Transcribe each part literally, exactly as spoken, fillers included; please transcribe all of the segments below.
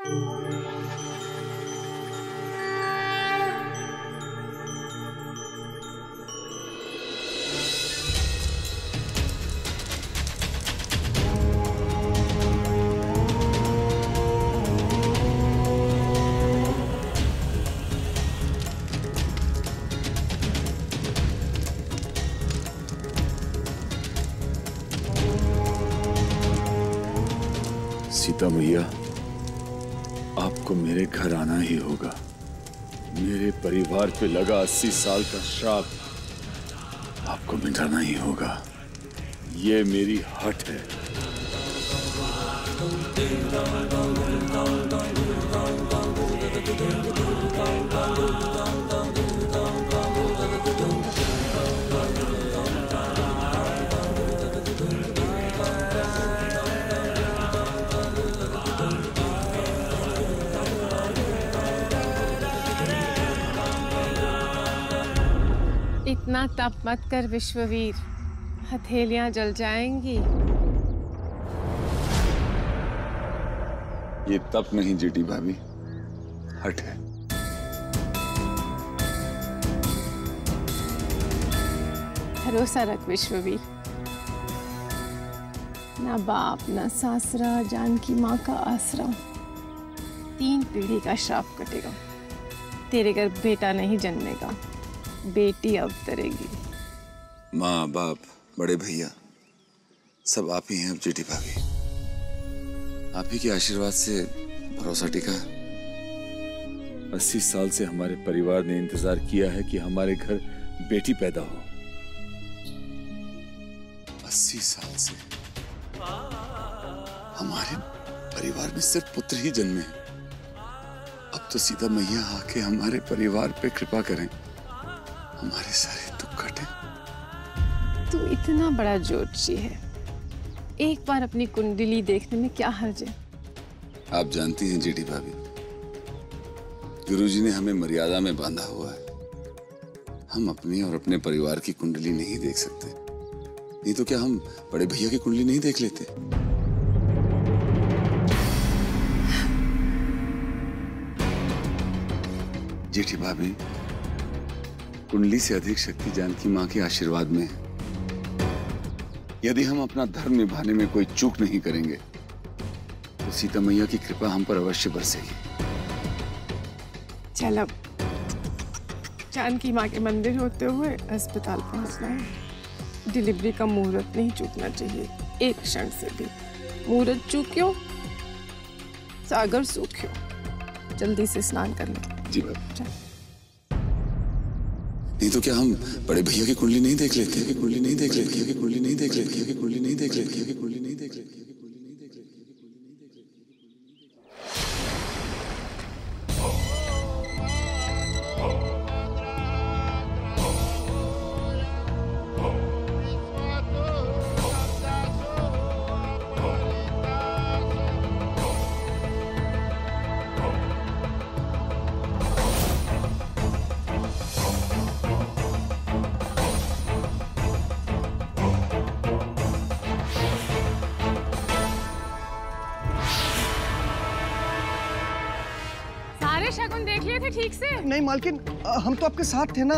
सीता मैया, आपको मेरे घर आना ही होगा। मेरे परिवार पे लगा अस्सी साल का श्राप आपको मिटाना ही होगा। ये मेरी हट है। इतना तप मत कर विश्ववीर, हथेलियां जल जाएंगी। ये तप नहीं जीटी भाभी, हट है। भरोसा रख विश्ववीर, ना बाप ना सासरा जानकी माँ का आसरा, तीन पीढ़ी का श्राप कटेगा। तेरे घर बेटा नहीं जन्मेगा, बेटी अवतरेगी। माँ बाप बड़े भैया सब आप ही हैं अब जेठी भाभी। आप ही के आशीर्वाद से भरोसा टिका। अस्सी साल से हमारे परिवार ने इंतजार किया है कि हमारे घर बेटी पैदा हो। अस्सी साल से हमारे परिवार में सिर्फ पुत्र ही जन्मे हैं। अब तो सीता मैया आके हमारे परिवार पे कृपा करें, हमारे सारे दुख कटे। तू इतना बड़ा ज्योतिषी है, एक बार अपनी कुंडली देखने में क्या हर्ज है? आप जानती हैं जेठी भाभी, गुरुजी ने हमें मर्यादा में बांधा हुआ है। हम अपने और अपने परिवार की कुंडली नहीं देख सकते। नहीं तो क्या हम बड़े भैया की कुंडली नहीं देख लेते? जेठी भाभी, कुंडली से अधिक शक्ति जानकी माँ के आशीर्वाद में है। यदि हम अपना धर्म निभाने में कोई चूक नहीं करेंगे तो सीता मैया की कृपा हम पर अवश्य बरसेगी। चल अब जानकी माँ के मंदिर होते हुए अस्पताल पहुंचना है। डिलीवरी का मुहूर्त नहीं चूकना चाहिए, एक क्षण से भी। मुहूर्त चूक्यो सागर सूख्यो। जल्दी से स्नान कर लो। जी बाबा। नहीं तो क्या हम बड़े भैया की कुंडली नहीं देख लेते? कि कुंडली नहीं देख लेते? कि कुंडली नहीं देख लेते? कि कुंडली नहीं देख लेते? कि कुंडली नहीं देख लेते? शकुन देख लिए थे ठीक से? नहीं मालकिन, हम तो आपके साथ थे ना।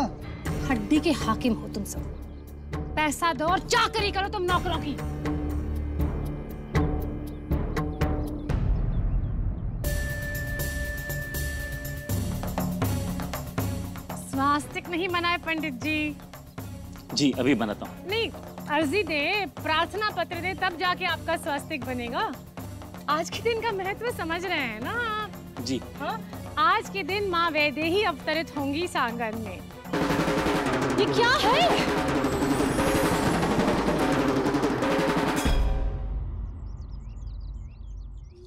हड्डी के हाकिम हो तुम सब। पैसा दो और चाकरी करो तुम नौकरों की। स्वास्तिक नहीं मनाए पंडित जी। जी अभी बनाता हूँ। नहीं, अर्जी दे, प्रार्थना पत्र दे, तब जाके आपका स्वास्तिक बनेगा। आज के दिन का महत्व समझ रहे हैं ना आप? जी हाँ। आज के दिन माँ वैदेही अवतरित होंगी सांगर में। ये क्या है?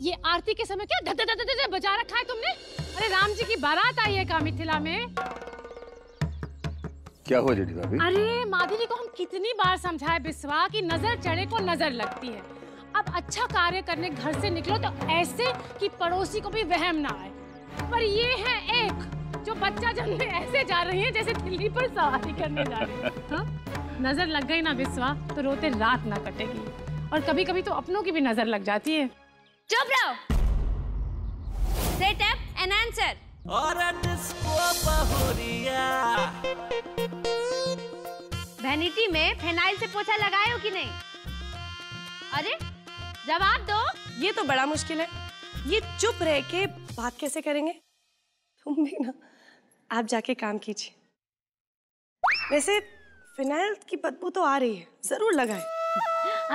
ये आरती के समय क्या धड़ धड़ धड़ बजा रखा है तुमने? अरे राम जी की बारात आई है मिथिला में। क्या हुआ जेठी भाभी? अरे माधुरी को हम कितनी बार समझाए बिस्वा कि नजर चढ़े को नजर लगती है। अब अच्छा कार्य करने घर से निकलो तो ऐसे कि पड़ोसी को भी वहम ना आए। पर ये है एक जो बच्चा जन्मे ऐसे जा रही है जैसे दिल्ली पर सवारी करने जा रही है। हाँ? नजर लग गई ना बिस्वा तो रोते रात ना कटेगी। और कभी कभी तो अपनों की भी नजर लग जाती है। चुप रहो। Sit up and answer. औरत को बहुरिया। वैनिटी में फेनाइल से पोछा लगाए हो कि नहीं? अरे जवाब दो। ये तो बड़ा मुश्किल है। ये चुप रह के बात कैसे करेंगे? तुम भी ना, आप जाके काम कीजिए। वैसे फिनाइल की बदबू तो आ रही है, जरूर लगाए।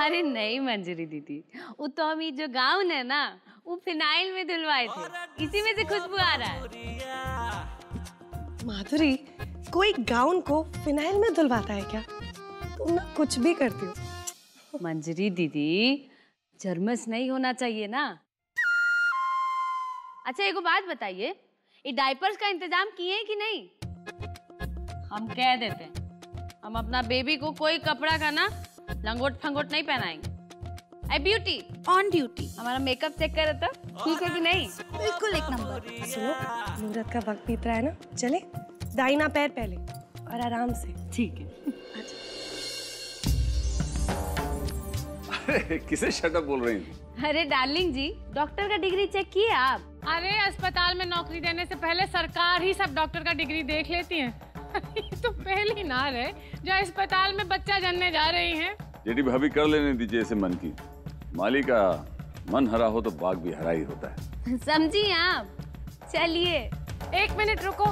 अरे नहीं मंजरी दीदी, वो तो हम जो गाउन है ना, वो फिनाइल में धुलवाए थे, इसी में से खुशबू आ रहा है। माधुरी, कोई गाउन को फिनाइल में धुलवाता है क्या? तुम ना कुछ भी करती हो। मंजरी दीदी, जर्मस नहीं होना चाहिए ना। अच्छा एक बात बताइए, ये डायपर्स का इंतजाम किए हैं कि नहीं? हम कह देते हैं, हम अपना बेबी को कोई कपड़ा का ना लंगोट फंगोट नहीं पहनाएंगे। ए ब्यूटी ऑन ड्यूटी, हमारा मेकअप चेक कर रहा था, ठीक है कि नहीं? बिल्कुल एक नंबर। सुनो, मुहूर्त का वक्त बीत रहा है ना, चले दाहिना पैर पहले और आराम से, ठीक है? अरे किसे शटअप बोल रही है? अरे डार्लिंग जी, डॉक्टर का डिग्री चेक किए आप? अरे अस्पताल में नौकरी देने से पहले सरकार ही सब डॉक्टर का डिग्री देख लेती है। तो पहली ना रहे जो अस्पताल में बच्चा जनने जा रही है। जेठी भाभी, कर लेने दीजिए इसे मन की। माली का मन हरा हो तो बाग भी हरा ही होता है, समझी आप? चलिए एक मिनट रुको।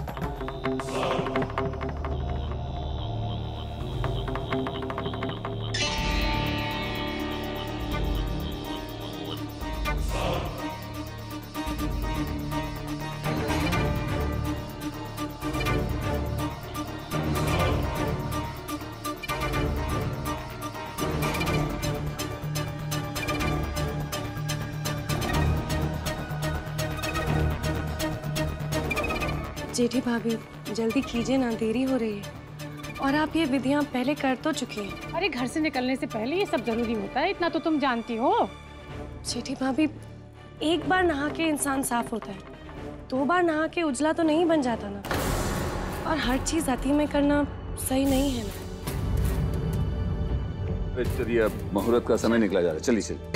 जेठी भाभी जल्दी कीजिए ना, देरी हो रही है, और आप ये विधियां पहले कर तो चुकी हैं। अरे घर से निकलने से पहले ये सब जरूरी होता है, इतना तो तुम जानती हो। जेठी भाभी, एक बार नहा के इंसान साफ होता है, दो बार नहा के उजला तो नहीं बन जाता ना, और हर चीज अति में करना सही नहीं है ना। चलिए, अब मुहूर्त का समय निकला जा रहा है, चलिए चलिए।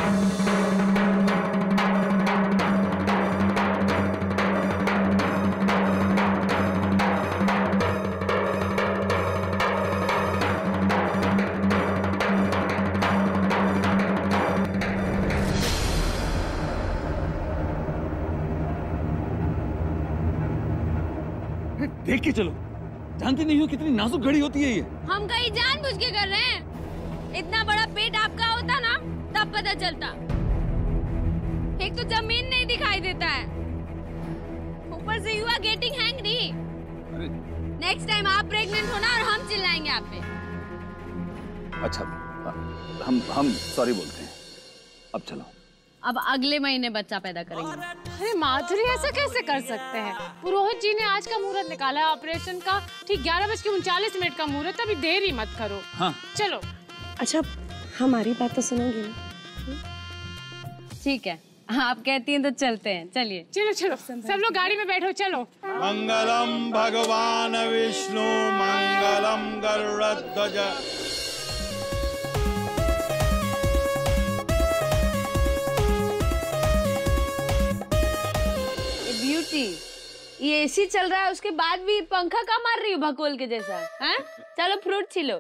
देख के चलो, जानती नहीं हो कितनी नाजुक घड़ी होती है ये। हम कहीं जानबूझ के कर रहे हैं? इतना बड़ा पेट आपका होता ना तब पता चलता। एक तो जमीन नहीं दिखाई देता है, ऊपर से you are getting hangry. Next time आप प्रेग्नेंट होना और हम चिल्लाएंगे आप पे। अच्छा, हम हम सॉरी बोलते हैं, अब चलो। अब अगले महीने बच्चा पैदा करेंगे। अरे माधुरी, ऐसा कैसे कर सकते हैं? पुरोहित जी ने आज का मुहूर्त निकाला है ऑपरेशन का, ठीक ग्यारह बज के उनचालीस मिनट का मुहूर्त, अभी देरी मत करो। हाँ। चलो। अच्छा, हमारी बात तो सुनोगी ना? ठीक है, आप कहती हैं तो चलते हैं, चलिए। चलो चलो, सब लोग गाड़ी में बैठो, चलो। मंगलम भगवान विष्णु मंगलम गरुड़ध्वज। ये एसी चल रहा है, उसके बाद भी पंखा का मार रही हो भकोल के जैसा? हाँ? चलो फ्रूट छिलो।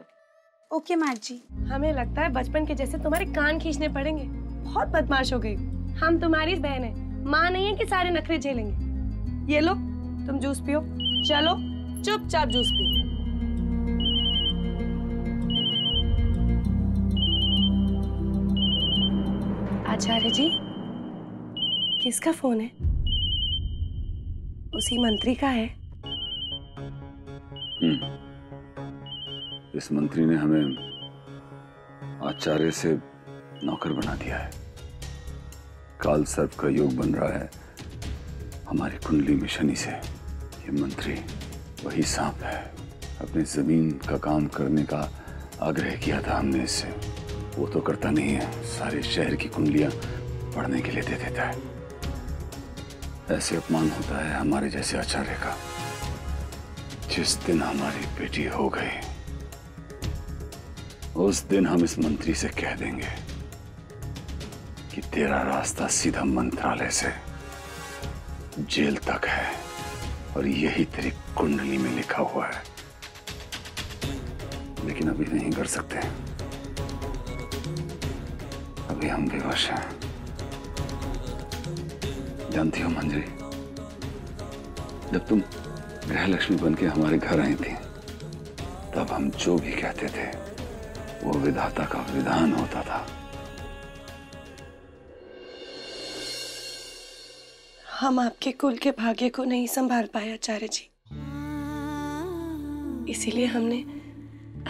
ओके माँ जी। हमें लगता है बचपन के जैसे तुम्हारे कान खींचने पड़ेंगे, बहुत बदमाश हो गई। हम तुम्हारी बहन है, माँ नहीं है कि सारे नखरे झेलेंगे। ये लो, तुम जूस पियो। चलो चुपचाप जूस पियो। आचार्य जी, किसका फोन है? उसी मंत्री का है। इस मंत्री ने हमें आचार्य से नौकर बना दिया है। काल सर्प का योग बन रहा है हमारी कुंडली में शनि से। ये मंत्री वही सांप है। अपने जमीन का काम करने का आग्रह किया था हमने इससे, वो तो करता नहीं है, सारे शहर की कुंडलियां पढ़ने के लिए दे देता है। ऐसे अपमान होता है हमारे जैसे आचार्य का। जिस दिन हमारी बेटी हो गई, उस दिन हम इस मंत्री से कह देंगे कि तेरा रास्ता सीधा मंत्रालय से जेल तक है और यही तेरी कुंडली में लिखा हुआ है, लेकिन अभी नहीं कर सकते, अभी हम बेवश हैं। जानती हो मंजरी, जब तुम गृहलक्ष्मी बन के हमारे घर आई थी तब हम जो भी कहते थे वो विधाता का विधान होता था। हम आपके कुल के भाग्य को नहीं संभाल पाए आचार्य जी, इसीलिए हमने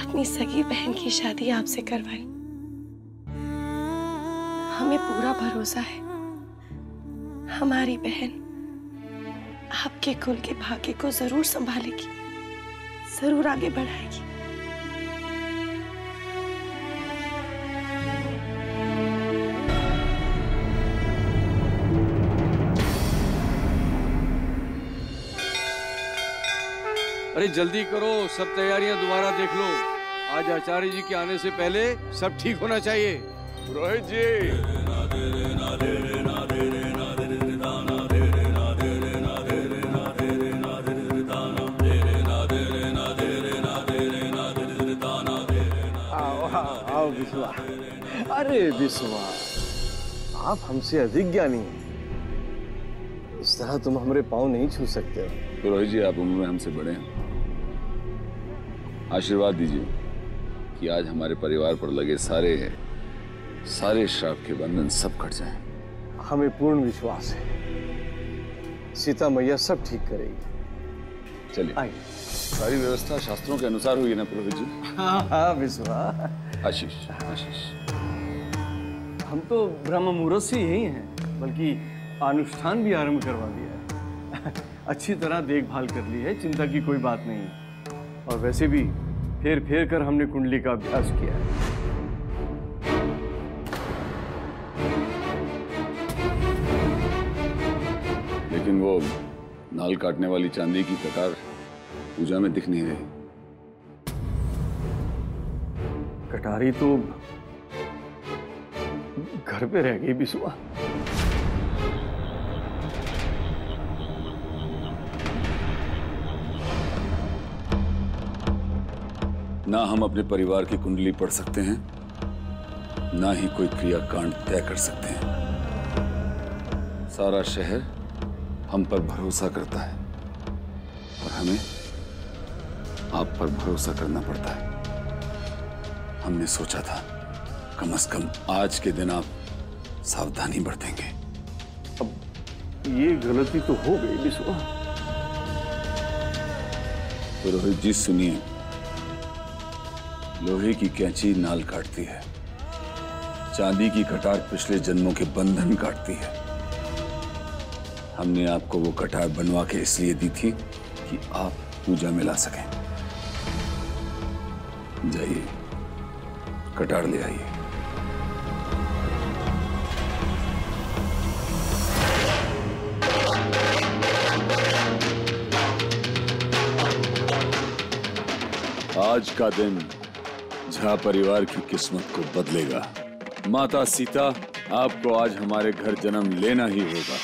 अपनी सगी बहन की शादी आपसे करवाई। हमें पूरा भरोसा है हमारी बहन आपके कुल के भाग्य को जरूर संभालेगी, जरूर आगे बढ़ाएगी। अरे जल्दी करो, सब तैयारियां दोबारा देख लो, आज आचार्य जी के आने से पहले सब ठीक होना चाहिए। रोहित जी, आओ आओ बिस्वा। अरे बिस्वा, आप हमसे अधिक ज्ञानी हैं, इस तरह तुम हमारे पाँव नहीं छू सकते। रोहित जी, आप उम्र में हमसे बड़े हैं, आशीर्वाद दीजिए कि आज हमारे परिवार पर लगे सारे सारे श्राप के बंधन सब कट जाएं। हमें पूर्ण विश्वास है सीता मैया सब ठीक करेगी। चलिए, सारी व्यवस्था शास्त्रों के अनुसार हुई ना पुरोहित जी? हाँ हाँ विश्वास। आशीष आशीष, हम तो ब्रह्म मुहूर्त से यही हैं, बल्कि अनुष्ठान भी आरंभ करवा दिया है। अच्छी तरह देखभाल कर ली है, चिंता की कोई बात नहीं। और वैसे भी फेर फेर कर हमने कुंडली का अभ्यास किया है। लेकिन वो नाल काटने वाली चांदी की कटार पूजा में दिख नहीं रही। कटारी तो घर पे रह गई बिस्वा। ना हम अपने परिवार की कुंडली पढ़ सकते हैं, ना ही कोई क्रियाकांड तय कर सकते हैं। सारा शहर हम पर भरोसा करता है और हमें आप पर भरोसा करना पड़ता है। हमने सोचा था कम से कम आज के दिन आप सावधानी बरतेंगे। अब ये गलती तो हो गई बिस्वा। रोहित जी सुनिए, लोहे की कैंची नाल काटती है, चांदी की कटार पिछले जन्मों के बंधन काटती है। हमने आपको वो कटार बनवा के इसलिए दी थी कि आप पूजा में ला सकें। जाइए, कटार ले आइए। आज का दिन झा परिवार की किस्मत को बदलेगा। माता सीता, आपको आज हमारे घर जन्म लेना ही होगा।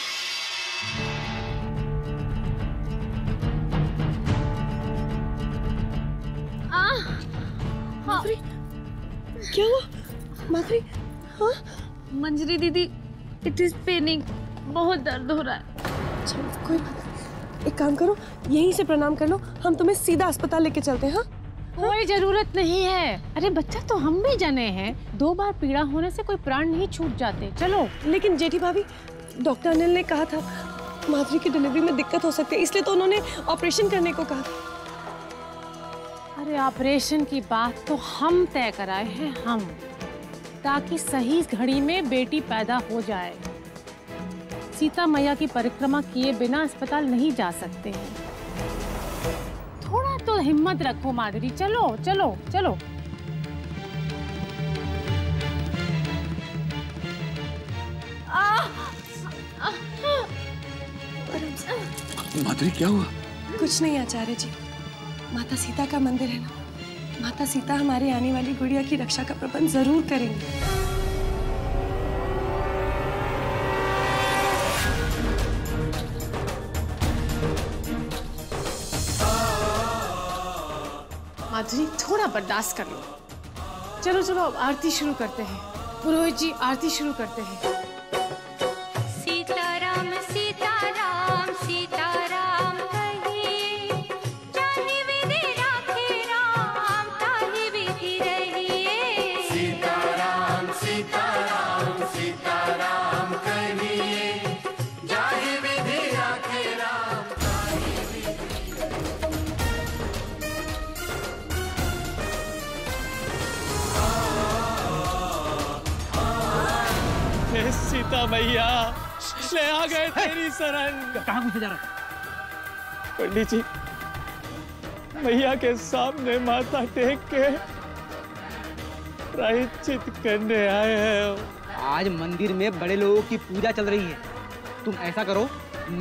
माधुरी, क्या हुआ? माधुरी, हाँ? मंजरी दीदी, इट इज पेनिंग, बहुत दर्द हो रहा है। चलो कोई बात नहीं, एक काम करो, यहीं से प्रणाम कर लो, हम तुम्हें सीधा अस्पताल लेके चलते हैं। हाँ, कोई जरूरत नहीं है। अरे बच्चा, तो हम भी जने हैं, दो बार पीड़ा होने से कोई प्राण नहीं छूट जाते। चलो। लेकिन जेठी भाभी, डॉक्टर अनिल ने कहा था माधुरी की डिलीवरी में दिक्कत हो सकती है, इसलिए तो उन्होंने ऑपरेशन करने को कहा था। अरे ऑपरेशन की बात तो हम तय कराए हैं, हम, ताकि सही घड़ी में बेटी पैदा हो जाए। सीता मैया की परिक्रमा किए बिना अस्पताल नहीं जा सकते हैं। तो हिम्मत रखो माधुरी, चलो चलो चलो। माधुरी, क्या हुआ? कुछ नहीं आचार्य जी, माता सीता का मंदिर है ना, माता सीता हमारे आने वाली गुड़िया की रक्षा का प्रबंध जरूर करेंगे। माधुरी थोड़ा बर्दाश्त कर लो। चलो चलो अब आरती शुरू करते हैं। पुरोहित जी आरती शुरू करते हैं। सीता मैया ले आ गए तेरी शरण। कहाँ मुझे जा रहा है? पंडित जी मैया के सामने माथा टेक के प्रायश्चित करने आए हैं। आज मंदिर में बड़े लोगों की पूजा चल रही है, तुम ऐसा करो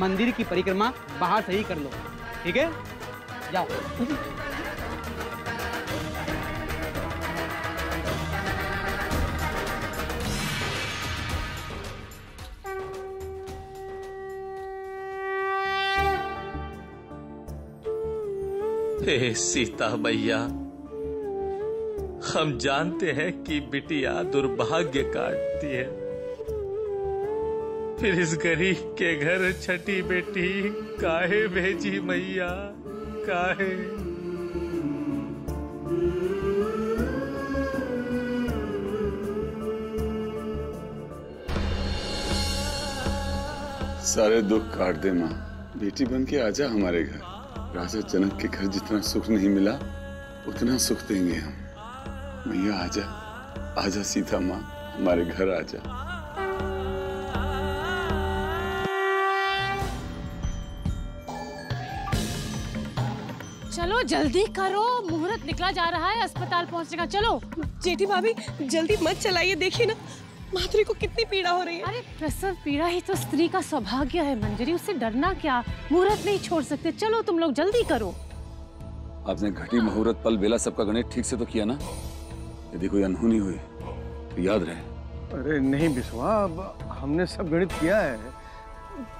मंदिर की परिक्रमा बाहर से ही कर लो, ठीक है? जाओ। हे सीता मैया, हम जानते हैं कि बिटिया दुर्भाग्य काटती है, फिर इस गरीब के घर छठी बेटी काहे भेजी मैया, काहे? सारे दुख काट दे माँ, बेटी बन के आजा हमारे घर। राजा जनक के घर जितना सुख नहीं मिला उतना सुख देंगे हम। मैया आजा, आजा सीता माँ हमारे घर आजा। चलो जल्दी करो, मुहूर्त निकला जा रहा है अस्पताल पहुँचने का। चलो जेठी भाभी जल्दी मत चलाइए, देखिए ना माधुरी को कितनी पीड़ा हो रही है। अरे प्रसव पीड़ा ही तो स्त्री का सौभाग्य है मंजरी, उससे डरना क्या? मुहूर्त नहीं छोड़ सकते, चलो तुम लोग जल्दी करो। आपने घटी मुहूर्त पल बेला सबका गणित ठीक से तो किया ना, यदि कोई अनहोनी हुई तो याद रहे। अरे नहीं बिस्वा, अब हमने सब गणित किया है,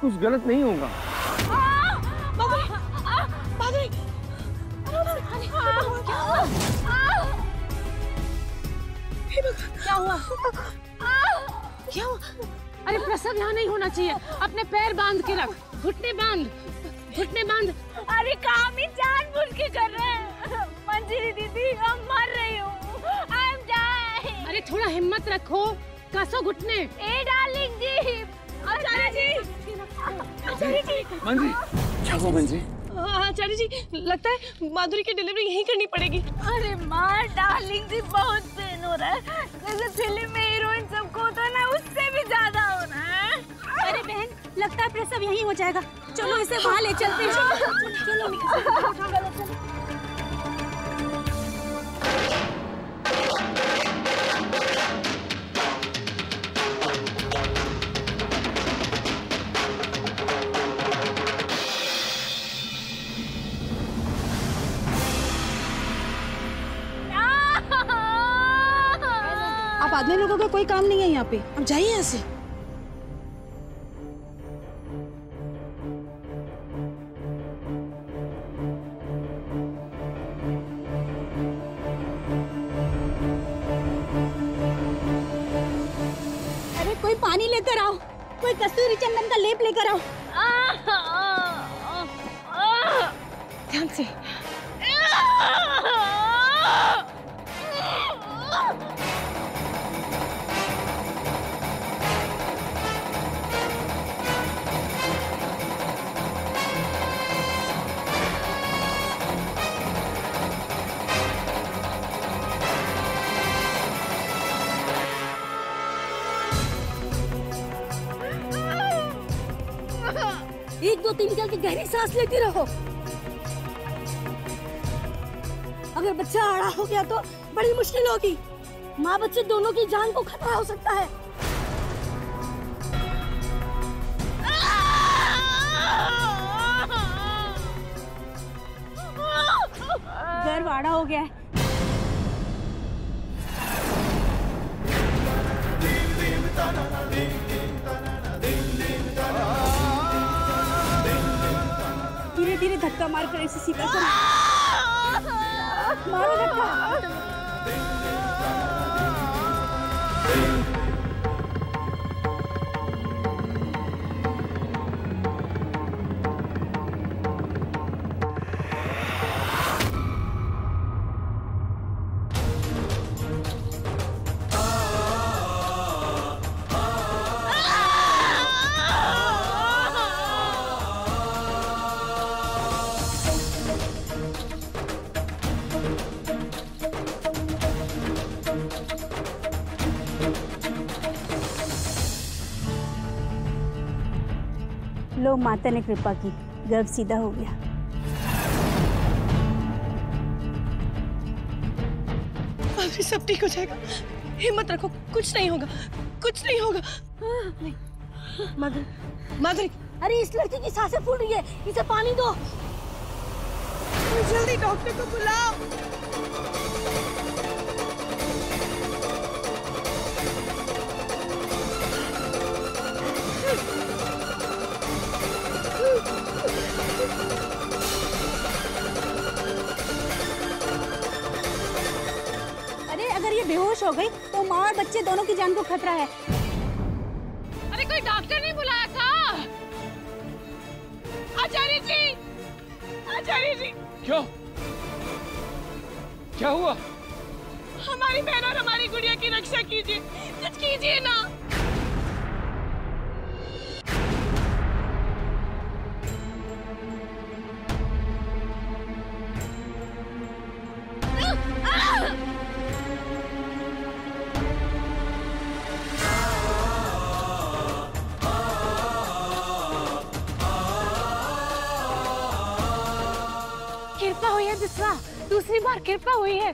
कुछ गलत नहीं होगा। क्या हुआ? क्या? अरे प्रसव यहाँ नहीं होना चाहिए, अपने पैर बांध के रख, घुटने बांध, घुटने बांध। अरे काम ही जानबूझ के कर रहे हैं मंजरी दीदी, हम मर रही हूँ, आई एम डाइंग। अरे थोड़ा हिम्मत रखो, कसो घुटने। ए डार्लिंग जी, आचार्य जी, आचार्य जी। मंजरी क्या हुआ मंजरी? आचार्य जी लगता है माधुरी की डिलीवरी यहीं करनी पड़ेगी। अरे माँ डार्लिंग जी बहुत पेन हो रहा है, जैसे फिल्म में हीरोइन सबको होता है ना उससे भी ज्यादा हो रहा है। अरे बहन लगता है प्रसव यहीं हो जाएगा, चलो इसे वहाँ ले चलते हैं। चलो चलो आदमी लोगों का कोई काम नहीं है यहाँ पे, अब जाइए यहाँ से। अरे कोई पानी लेकर आओ, कोई कस्तूरी चंदन का लेप लेकर आओ। ध्यान से। एक दो तीन करके गहरी सांस लेती रहो, अगर बच्चा आड़ा हो गया तो बड़ी मुश्किल होगी, माँ बच्चे दोनों की जान को खतरा हो सकता है। गर्भ आड़ा हो गया है। धीरे धीरे धक्का मारकर ऐसे सीधा कर। मारो लो, माता ने कृपा की, गर्भ सीधा हो गया। अभी सब ठीक हो जाएगा, हिम्मत रखो, कुछ नहीं होगा, कुछ नहीं होगा। हाँ, नहीं। माधुरी, माधुरी। अरे इस लड़की की सांसें फूल रही है, इसे पानी दो। जल्दी डॉक्टर को बुलाओ। बेहोश हो गई तो माँ और बच्चे दोनों की जान को खतरा है। अरे कोई डॉक्टर नहीं बुलाया था? आचार्य जी, आचार्य जी। क्यों, क्या हुआ? हमारी बहन और हमारी गुड़िया की रक्षा कीजिए, कुछ कीजिए ना। बिस्वा, दूसरी बार कृपा हुई है।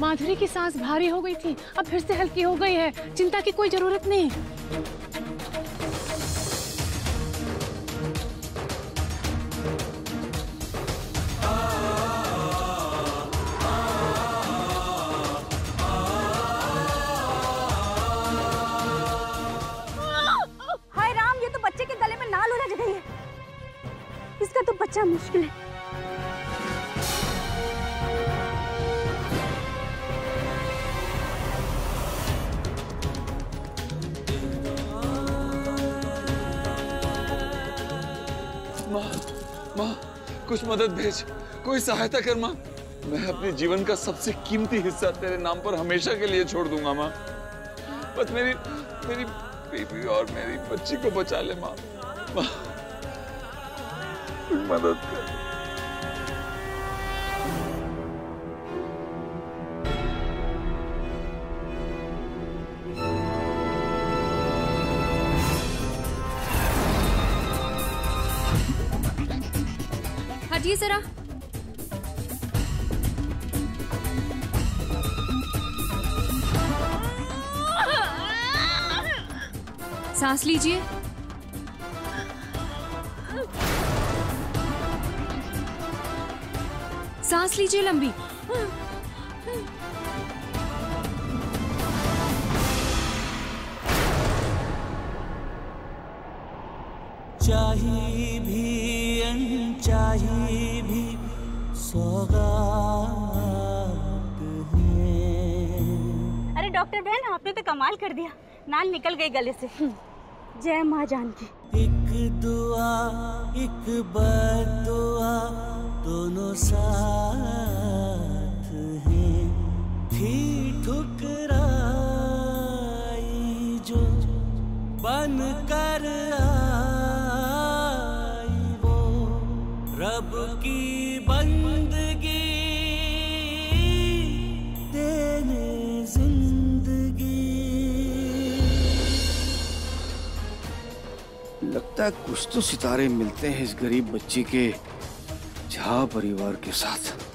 माधुरी की सांस भारी हो गई थी, अब फिर से हल्की हो गई है, चिंता की कोई जरूरत नहीं। हाय राम, ये तो बच्चे के गले में नाल उलझ गई है, इसका तो बच्चा मुश्किल है। माँ, माँ, कुछ मदद भेज, कोई सहायता कर माँ। मैं अपने जीवन का सबसे कीमती हिस्सा तेरे नाम पर हमेशा के लिए छोड़ दूंगा माँ। बस मेरी मेरी बेबी और मेरी बच्ची को बचा ले माँ। माँ, मदद कर। हटिए जरा। सांस लीजिए। सांस लीजिए लंबी। चाहिए भी चाहिए भी सौगात है। अरे डॉक्टर बहन, आपने तो कमाल कर दिया, नाल निकल गई गले से। जय माँ जानकी। एक दुआ एक बद्दुआ दोनों साथ हैं, फिर ठुकराई जो बनकर रब की बंदगी देने जिंदगी। लगता है कुछ तो सितारे मिलते हैं इस गरीब बच्ची के जहां परिवार के साथ।